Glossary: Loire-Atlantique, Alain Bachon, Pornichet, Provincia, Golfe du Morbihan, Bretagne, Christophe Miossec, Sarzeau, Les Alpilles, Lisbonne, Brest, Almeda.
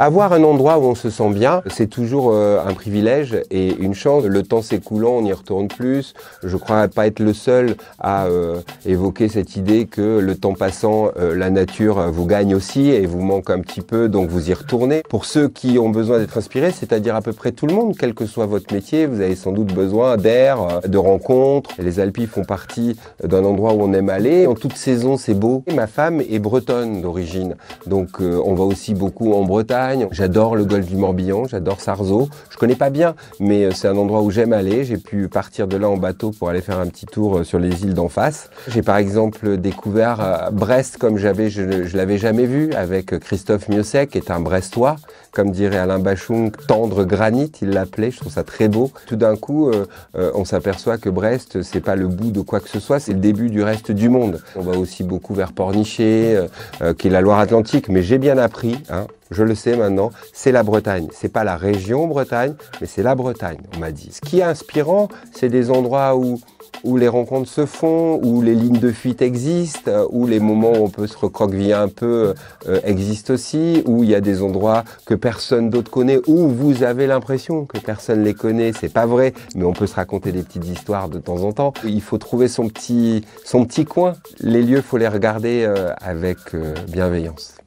Avoir un endroit où on se sent bien, c'est toujours un privilège et une chance. Le temps s'écoulant, on y retourne plus. Je crois pas être le seul à évoquer cette idée que le temps passant, la nature vous gagne aussi et vous manque un petit peu, donc vous y retournez. Pour ceux qui ont besoin d'être inspirés, c'est-à-dire à peu près tout le monde, quel que soit votre métier, vous avez sans doute besoin d'air, de rencontres. Les Alpilles font partie d'un endroit où on aime aller. En toute saison, c'est beau. Et ma femme est bretonne d'origine, donc on va aussi beaucoup en Bretagne. J'adore le golfe du Morbihan, j'adore Sarzeau. Je connais pas bien, mais c'est un endroit où j'aime aller. J'ai pu partir de là en bateau pour aller faire un petit tour sur les îles d'en face. J'ai par exemple découvert Brest comme je ne l'avais jamais vu, avec Christophe Miossec, qui est un Brestois. Comme dirait Alain Bachon, tendre granit, il l'appelait. Je trouve ça très beau. Tout d'un coup, on s'aperçoit que Brest, c'est pas le bout de quoi que ce soit, c'est le début du reste du monde. On va aussi beaucoup vers Pornichet, qui est la Loire-Atlantique, mais j'ai bien appris, hein, je le sais maintenant, c'est la Bretagne. C'est pas la région Bretagne, mais c'est la Bretagne, on m'a dit. Ce qui est inspirant, c'est des endroits où les rencontres se font, où les lignes de fuite existent, où les moments où on peut se recroqueviller un peu existent aussi, où il y a des endroits que personne d'autre connaît, où vous avez l'impression que personne les connaît. C'est pas vrai, mais on peut se raconter des petites histoires de temps en temps. Il faut trouver son petit coin. Les lieux, faut les regarder avec bienveillance.